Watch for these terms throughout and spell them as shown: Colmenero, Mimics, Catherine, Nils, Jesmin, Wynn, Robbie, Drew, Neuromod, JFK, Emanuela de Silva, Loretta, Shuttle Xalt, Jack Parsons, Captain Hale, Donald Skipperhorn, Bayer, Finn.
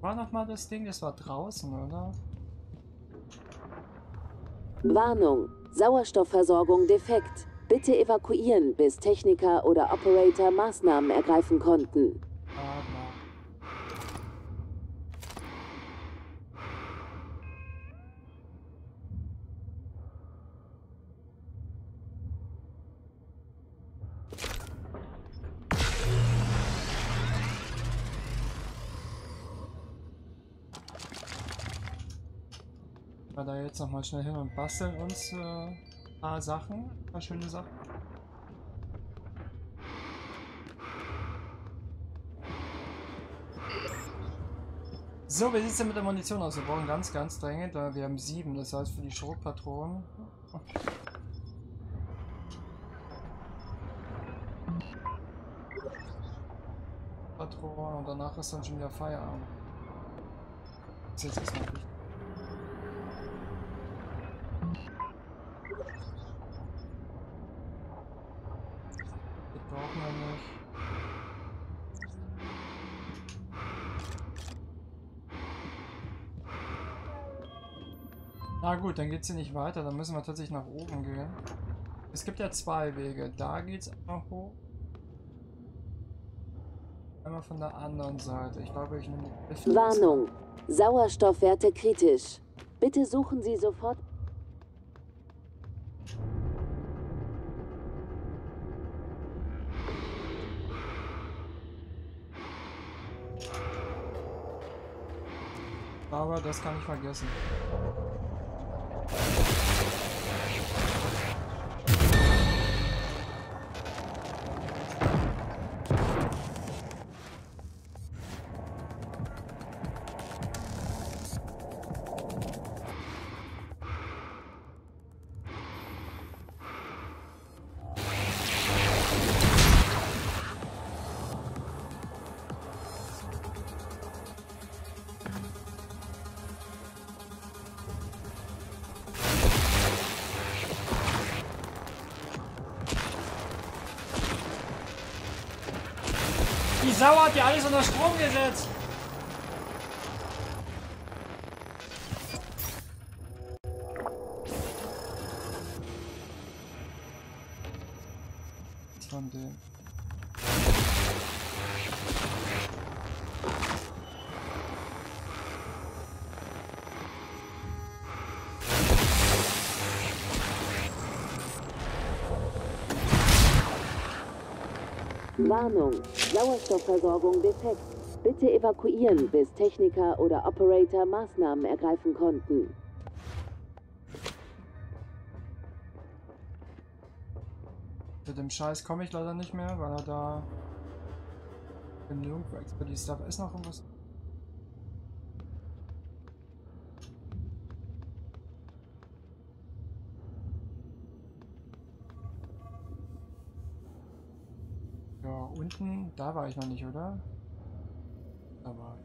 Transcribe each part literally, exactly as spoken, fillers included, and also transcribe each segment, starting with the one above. War nochmal das Ding, das war draußen, oder? Warnung, Sauerstoffversorgung defekt. Bitte evakuieren, bis Techniker oder Operator Maßnahmen ergreifen konnten. Da jetzt nochmal schnell hin und basteln uns äh, ein paar Sachen, ein paar schöne Sachen. So, wie sieht es denn mit der Munition aus? Wir brauchen ganz, ganz dringend, weil wir haben sieben, das heißt für die Schrotpatronen. Patronen und danach ist dann schon wieder Feierabend. Das ist jetzt erstmal wichtig. Na gut, dann geht es hier nicht weiter, dann müssen wir tatsächlich nach oben gehen. Es gibt ja zwei Wege, da geht es einmal hoch. Einmal von der anderen Seite. Ich glaube, ich nehme die Lifte. Warnung, Sauerstoffwerte kritisch. Bitte suchen Sie sofort... Aber das kann ich vergessen. Die Sau hat ja alles unter Strom gesetzt. Von dem. Warnung, Sauerstoffversorgung defekt. Bitte evakuieren, bis Techniker oder Operator Maßnahmen ergreifen konnten. Mit dem Scheiß komme ich leider nicht mehr, weil er da genug Expertise darf. Ist noch irgendwas? Unten, da war ich noch nicht, oder? Da war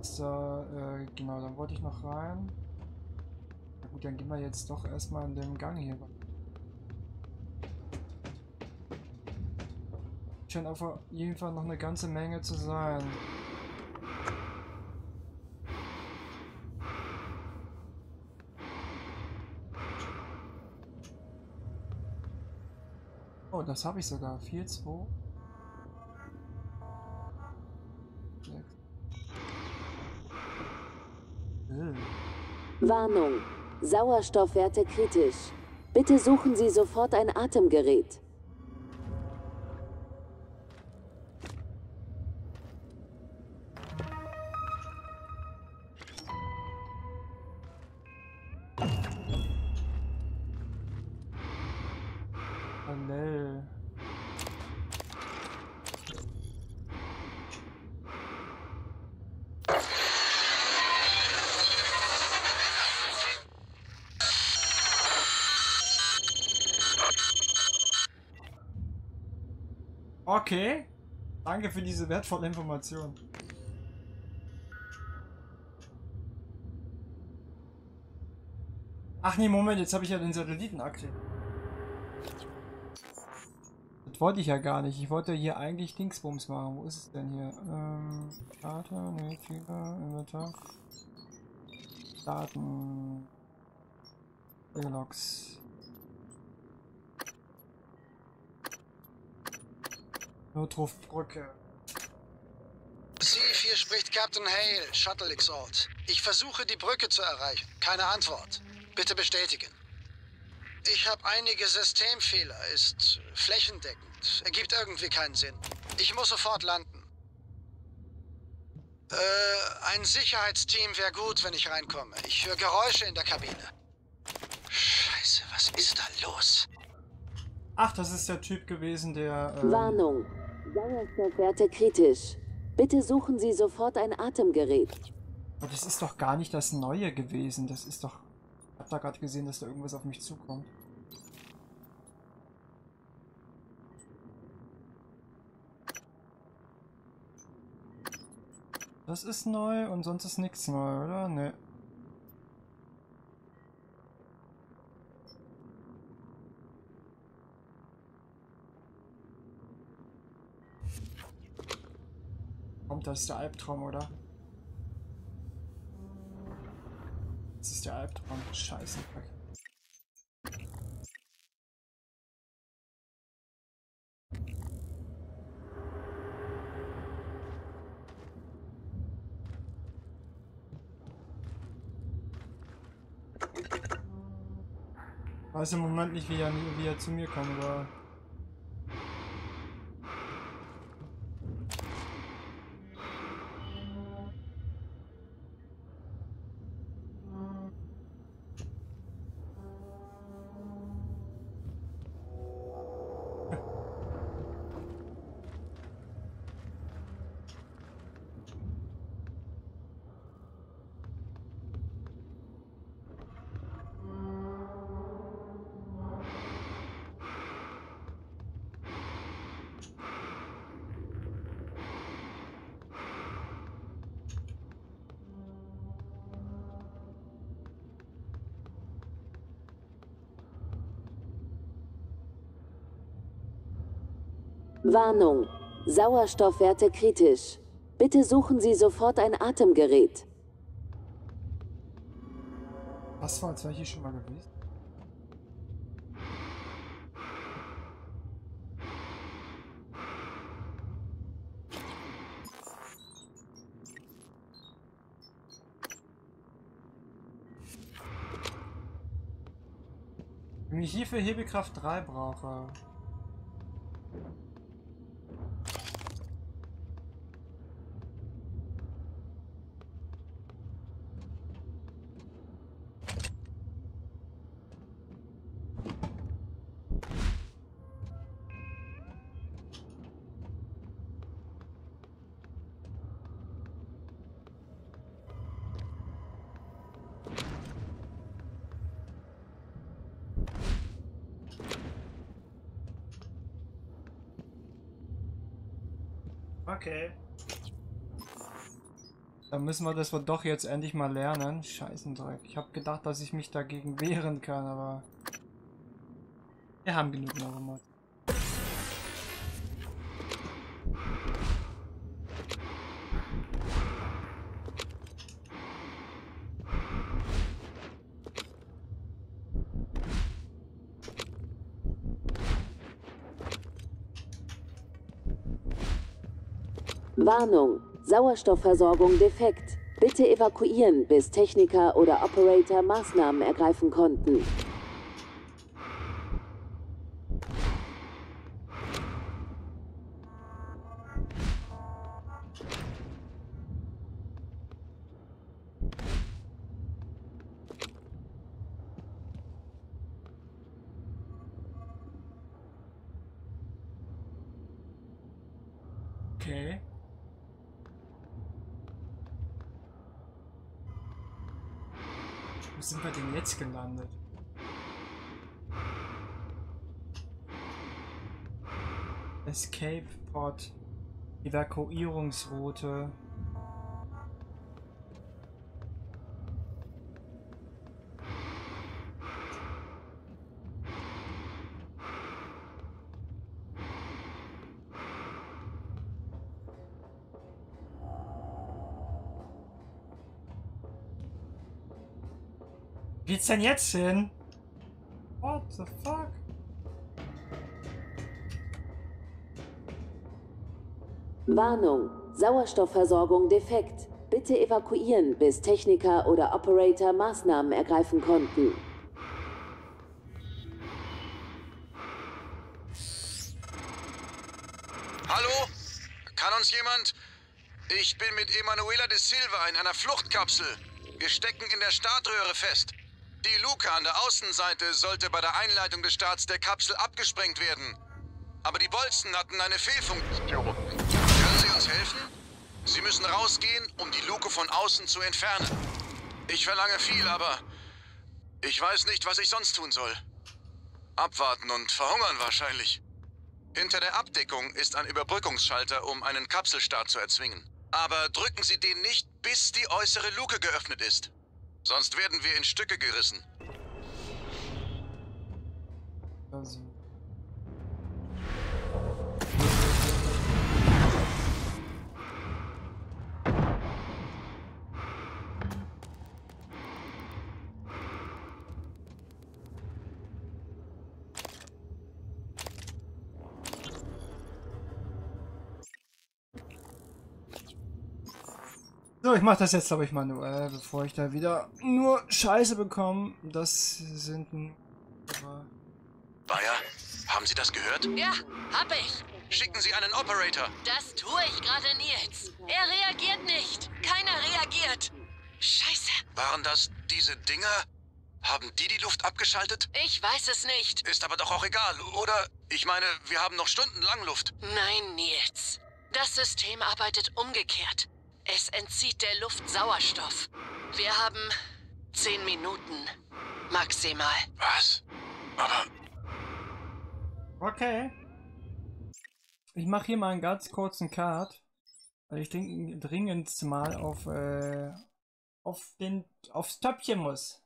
ich. So, äh, genau, dann wollte ich noch rein. Na gut, dann gehen wir jetzt doch erstmal in dem Gang hier. Scheint auf jeden Fall noch eine ganze Menge zu sein. Oh, das habe ich sogar. vier, zwei, sechs. Äh. Warnung. Sauerstoffwerte kritisch. Bitte suchen Sie sofort ein Atemgerät. Okay, danke für diese wertvolle Information. Ach nee, Moment, jetzt habe ich ja den Satelliten aktiviert. Das wollte ich ja gar nicht. Ich wollte hier eigentlich Dingsbums machen. Wo ist es denn hier? Ähm, Karte, ne, Tüger, Inventar. Daten. Logs. Notrufbrücke. C vier spricht Captain Hale, Shuttle Xalt. Ich versuche, die Brücke zu erreichen. Keine Antwort. Bitte bestätigen. Ich habe einige Systemfehler. Ist flächendeckend. Ergibt irgendwie keinen Sinn. Ich muss sofort landen. Äh, ein Sicherheitsteam wäre gut, wenn ich reinkomme. Ich höre Geräusche in der Kabine. Scheiße, was ist da los? Ach, das ist der Typ gewesen, der... Ähm Warnung. Sauerstoffwerte kritisch. Bitte suchen Sie sofort ein Atemgerät. Aber das ist doch gar nicht das Neue gewesen. Das ist doch... Ich hab da gerade gesehen, dass da irgendwas auf mich zukommt. Das ist neu und sonst ist nichts neu, oder? Ne. Kommt, das ist der Albtraum, oder? Das ist der Albtraum. Scheiße. Ich weiß im Moment nicht, wie er, wie er zu mir kommt, aber... Warnung. Sauerstoffwerte kritisch. Bitte suchen Sie sofort ein Atemgerät. Was war als welche schon mal gewesen? Wenn ich hierfür Hebekraft drei brauche. Okay. Dann müssen wir das wohl doch jetzt endlich mal lernen. Scheißendreck. Ich habe gedacht, dass ich mich dagegen wehren kann, aber... Wir haben genug Neuromod. Warnung. Sauerstoffversorgung defekt. Bitte evakuieren, bis Techniker oder Operator Maßnahmen ergreifen konnten. Okay. Wo sind wir denn jetzt gelandet? Escape Pod. Evakuierungsroute. geht's denn jetzt hin? What the fuck? Warnung. Sauerstoffversorgung defekt. Bitte evakuieren, bis Techniker oder Operator Maßnahmen ergreifen konnten. Hallo? Kann uns jemand? Ich bin mit Emanuela de Silva in einer Fluchtkapsel. Wir stecken in der Startröhre fest. Die Luke an der Außenseite sollte bei der Einleitung des Starts der Kapsel abgesprengt werden. Aber die Bolzen hatten eine Fehlfunktion. Können Sie uns helfen? Sie müssen rausgehen, um die Luke von außen zu entfernen. Ich verlange viel, aber ich weiß nicht, was ich sonst tun soll. Abwarten und verhungern wahrscheinlich. Hinter der Abdeckung ist ein Überbrückungsschalter, um einen Kapselstart zu erzwingen. Aber drücken Sie den nicht, bis die äußere Luke geöffnet ist. Sonst werden wir in Stücke gerissen. Also. So, ich mache das jetzt, glaube ich, manuell, bevor ich da wieder nur Scheiße bekomme. Das sind ein... Bayer, haben Sie das gehört? Ja, hab ich. Schicken Sie einen Operator. Das tue ich gerade, Nils. Er reagiert nicht. Keiner reagiert. Scheiße. Waren das diese Dinger? Haben die die Luft abgeschaltet? Ich weiß es nicht. Ist aber doch auch egal, oder? Ich meine, wir haben noch stundenlang Luft. Nein, Nils. Das System arbeitet umgekehrt. Es entzieht der Luft Sauerstoff. Wir haben zehn Minuten maximal. Was? Aber... Okay. Ich mache hier mal einen ganz kurzen Cut. Weil ich denke, dringend mal auf, äh, auf den, aufs Töpfchen muss.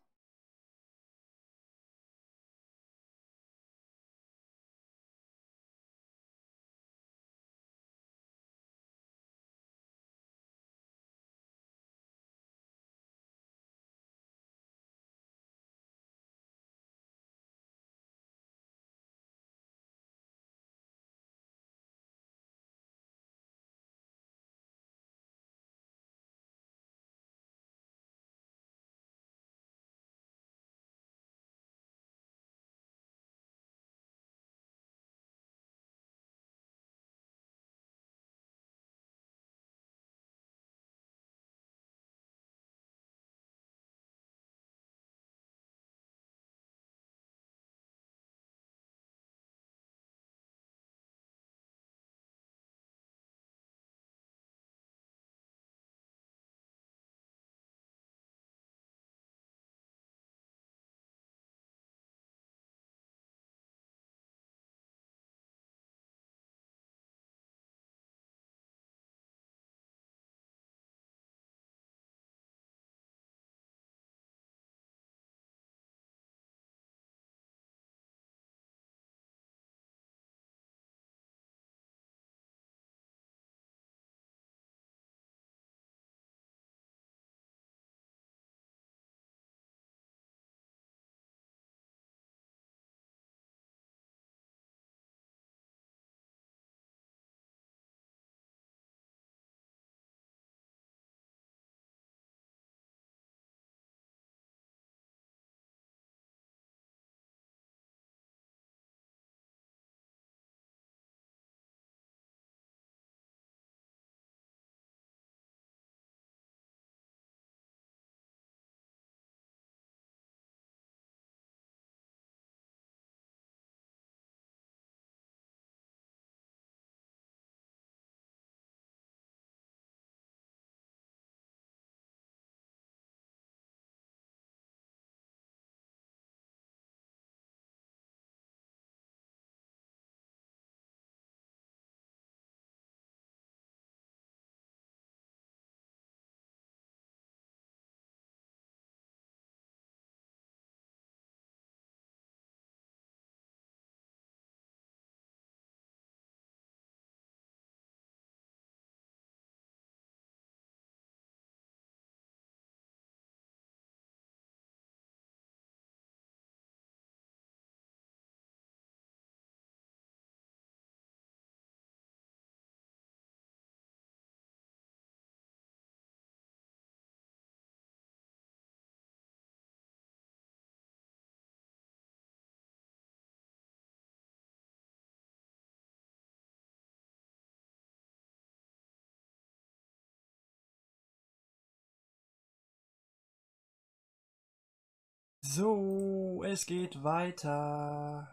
So, es geht weiter.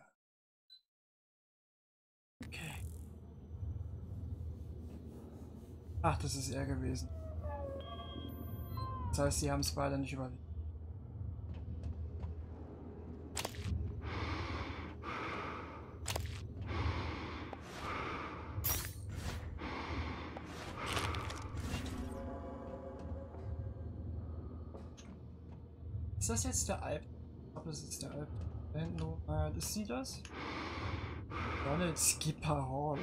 Okay. Ach, das ist er gewesen. Das heißt, sie haben es beide nicht überlebt. Ist das jetzt der Alp? Ich glaube, das ist der Alp. Da hinten hoch. Äh, ist sie das? Donald Skipperhorn.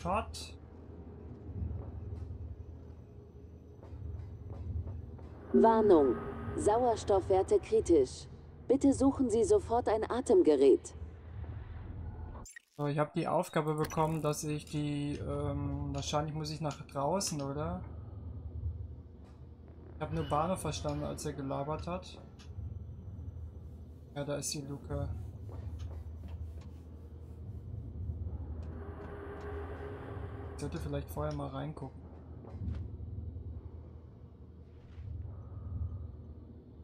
Shot. Warnung. Sauerstoffwerte kritisch. Bitte suchen Sie sofort ein Atemgerät. So, ich habe die Aufgabe bekommen, dass ich die, ähm, wahrscheinlich muss ich nach draußen, oder? Ich habe nur Bayer verstanden, als er gelabert hat. Ja, da ist die Luke. Ich sollte vielleicht vorher mal reingucken.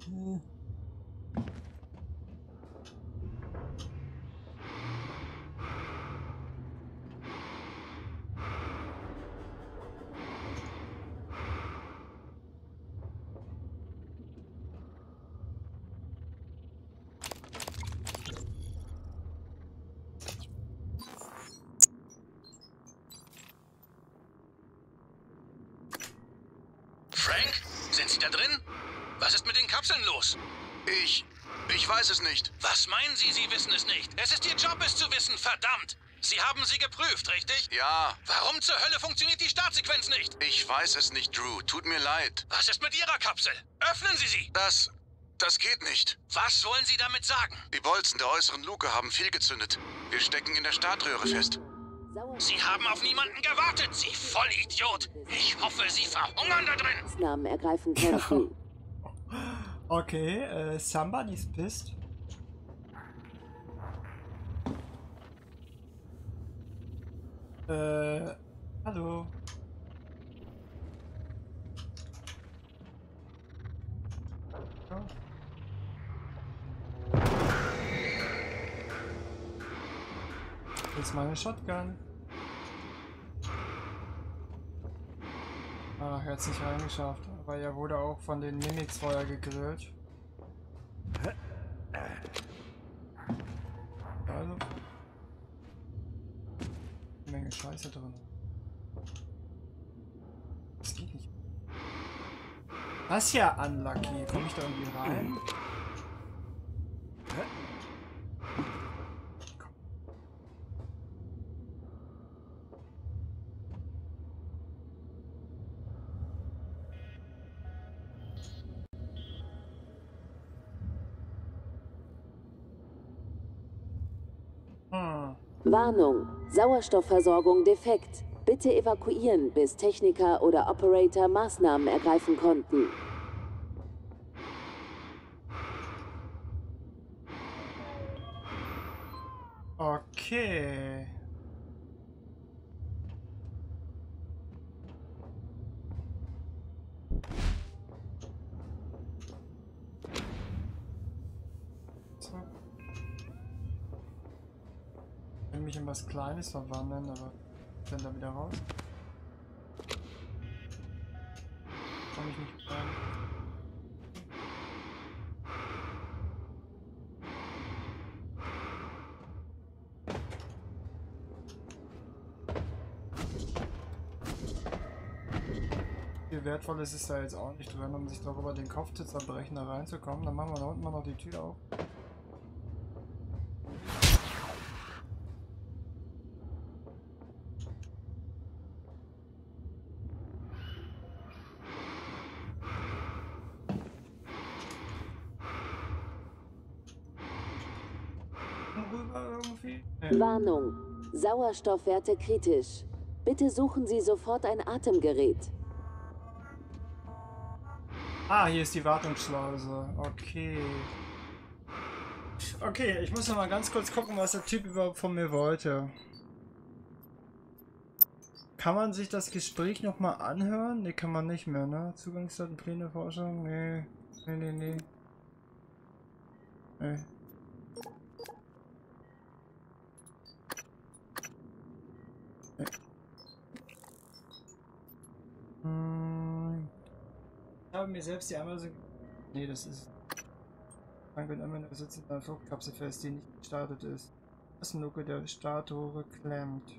Hm. Richtig? Ja. Warum zur Hölle funktioniert die Startsequenz nicht? Ich weiß es nicht, Drew. Tut mir leid. Was ist mit Ihrer Kapsel? Öffnen Sie sie! Das... das geht nicht. Was wollen Sie damit sagen? Die Bolzen der äußeren Luke haben viel gezündet. Wir stecken in der Startröhre fest. Sie haben auf niemanden gewartet, Sie Vollidiot! Ich hoffe, Sie verhungern da drin! Maßnahmen ergreifen können. Okay, äh, uh, somebody's pissed. Äh, hallo. Oh. Jetzt meine Shotgun. Ach, er hat's nicht reingeschafft, aber er wurde auch von den Mimics vorher gegrillt. Also. Menge Scheiße drin. Das geht nicht. Das ist ja unlucky. Komme ich da irgendwie rein? Hä? Komm. Hm. Warnung. Sauerstoffversorgung defekt. Bitte evakuieren, bis Techniker oder Operator Maßnahmen ergreifen konnten. Okay. Mich in was Kleines verwandeln, aber dann da wieder raus. Komm ich nicht rein. Viel Wertvolles ist da jetzt auch nicht drin, um sich darüber den Kopf zu zerbrechen, da reinzukommen. Dann machen wir da unten mal noch die Tür auf. Warnung. Sauerstoffwerte kritisch. Bitte suchen Sie sofort ein Atemgerät. Ah, hier ist die Wartungsschleuse. Okay. Okay, ich muss noch mal ganz kurz gucken, was der Typ überhaupt von mir wollte. Kann man sich das Gespräch nochmal anhören? Ne, kann man nicht mehr, ne? Zugangsdatenpläne, Forschung? Ne, ne, ne, ne. Nee. Nee. Hm. Ich habe mir selbst die Amazon... Ne, das ist... Danke und Amazon sitzen in einer Flugkapsel fest, die nicht gestartet ist. Das Nuckel der Startore klemmt.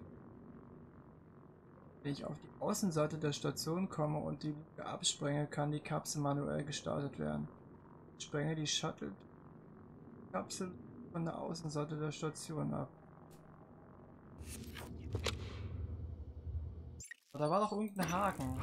Wenn ich auf die Außenseite der Station komme und die Luke absprenge, kann die Kapsel manuell gestartet werden. Ich sprenge die Shuttle-Kapsel von der Außenseite der Station ab. Da war doch irgendein Haken.